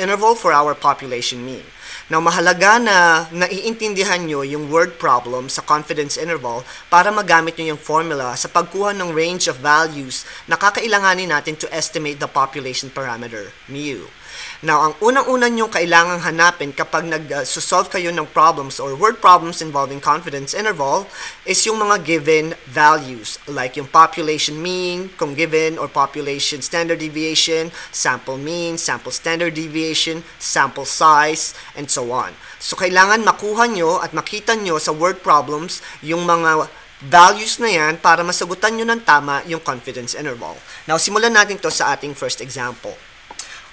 interval for our population mean. Now, mahalaga na naiintindihan nyo yung word problem sa confidence interval para magamit nyo yung formula sa pagkuha ng range of values na kakailanganin natin to estimate the population parameter, mu. Now, ang unang-unan yung kailangang hanapin kapag nag-solve kayo ng problems or word problems involving confidence interval is yung mga given values like yung population mean, kung given, or population standard deviation, sample mean, sample standard deviation, sample size, and so on. So, kailangan makuha nyo at makita nyo sa word problems yung mga values na yan para masagutan nyo ng tama yung confidence interval. Now, simulan natin to sa ating first example.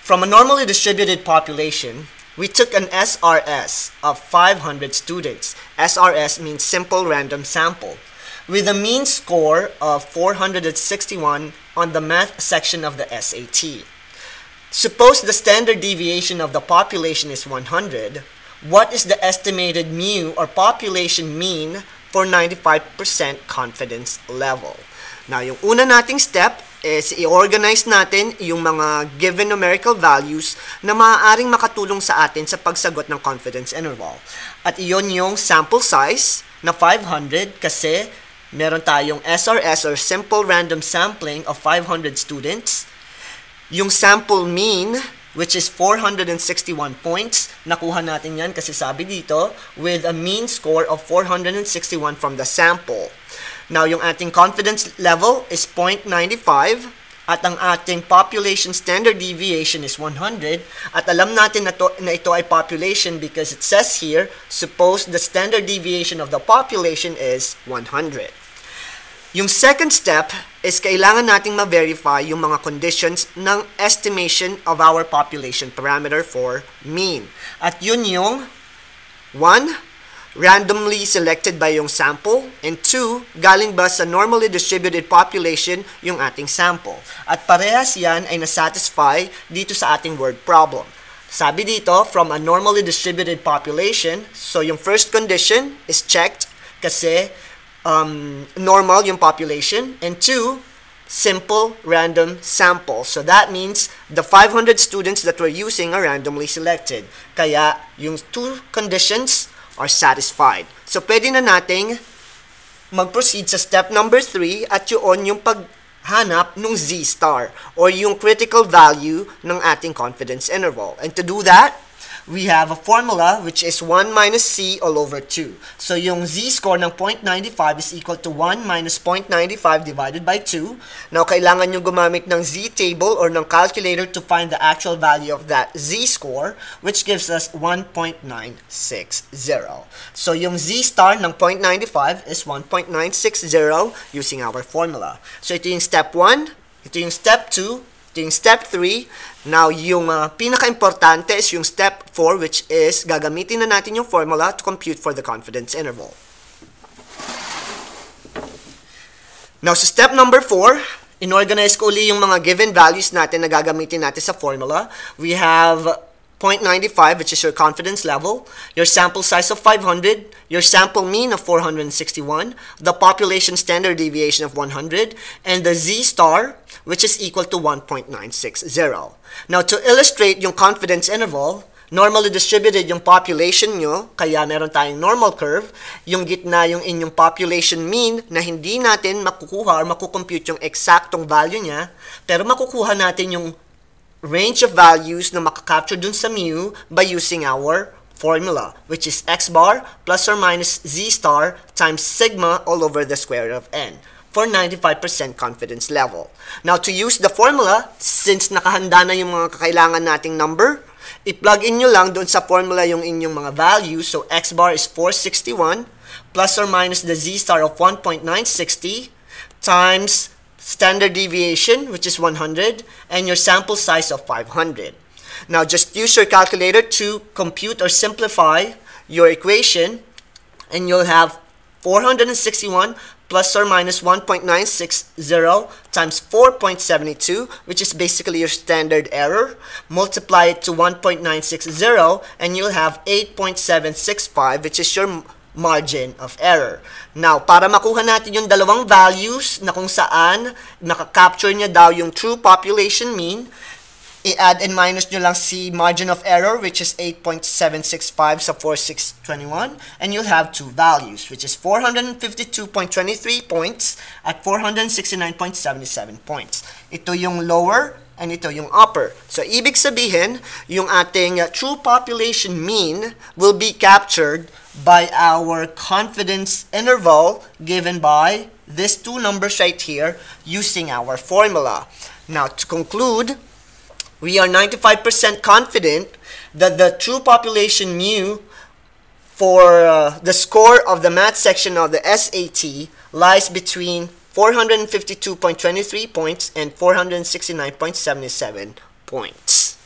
From a normally distributed population, we took an SRS of 500 students. SRS means simple random sample, with a mean score of 461 on the math section of the SAT. Suppose the standard deviation of the population is 100. What is the estimated mu or population mean for 95% confidence level? Now, yung una nating step is i-organize natin yung mga given numerical values na maaaring makatulong sa atin sa pagsagot ng confidence interval. At iyon yung sample size na 500 kasi meron tayong SRS or simple random sampling of 500 students. Yung sample mean, which is 461 points, nakuha natin yan kasi sabi dito, with a mean score of 461 from the sample. Now, yung ating confidence level is 0.95 at ang ating population standard deviation is 100 at alam natin na ito ay population because it says here, suppose the standard deviation of the population is 100. Yung second step is kailangan nating ma-verify yung mga conditions ng estimation of our population parameter for mean. At yun yung 1. Randomly selected by yung sample, and 2, galing ba sa normally distributed population yung ating sample. At parehas yan ay nasatisfy dito sa ating word problem. Sabi dito, from a normally distributed population, so yung first condition is checked kasi normal yung population, and 2, simple random sample. So that means the 500 students that we're using are randomly selected. Kaya yung 2 conditions are satisfied. So, pwede na nating mag-proceed sa step number 3 at yun yung paghanap ng Z-star or yung critical value ng ating confidence interval. And to do that, we have a formula which is 1 minus C all over 2. So, yung Z-score ng 0.95 is equal to 1 minus 0.95 divided by 2. Now, kailangan nyo gumamit ng Z-table or ng calculator to find the actual value of that Z-score, which gives us 1.960. So, yung Z-star ng 0.95 is 1.960 using our formula. So, ito yung step 1, ito yung step 2, yung step 3. Now, yung pinaka-importante is yung step 4, which is gagamitin na natin yung formula to compute for the confidence interval. Now, sa step number 4, inorganize ko uli yung mga given values natin na gagamitin natin sa formula. We have 0.95, which is your confidence level, your sample size of 500, your sample mean of 461, the population standard deviation of 100, and the Z-star, which is equal to 1.960. Now, to illustrate yung confidence interval, normally distributed yung population nyo, kaya meron tayong normal curve, yung gitna yung inyong population mean na hindi natin makukuha or makukompute yung eksaktong value niya, pero makukuha natin yung range of values na makakapture dun sa mu by using our formula, which is x bar plus or minus z star times sigma all over the square of n for 95% confidence level. Now, to use the formula, since nakahanda na yung mga kakailangan nating number, i-plug in nyo lang doon sa formula yung inyong mga values. So, x bar is 461 plus or minus the z star of 1.960 times standard deviation, which is 100, and your sample size of 500. Now, just use your calculator to compute or simplify your equation, and you'll have 461 plus or minus 1.960 times 4.72, which is basically your standard error. Multiply it to 1.960, and you'll have 8.765, which is your margin of error. Now, para makuha natin yung dalawang values na kung saan nakakapture niya daw yung true population mean, i-add and minus nyo lang si margin of error, which is 8.765 sa 4,621, and you'll have two values, which is 452.23 points at 469.77 points. Ito yung lower and ito yung upper. So, ibig sabihin, yung ating true population mean will be captured by our confidence interval given by these two numbers right here using our formula. Now, to conclude, we are 95% confident that the true population mu for the score of the math section of the SAT lies between 452.23 points and 469.77 points.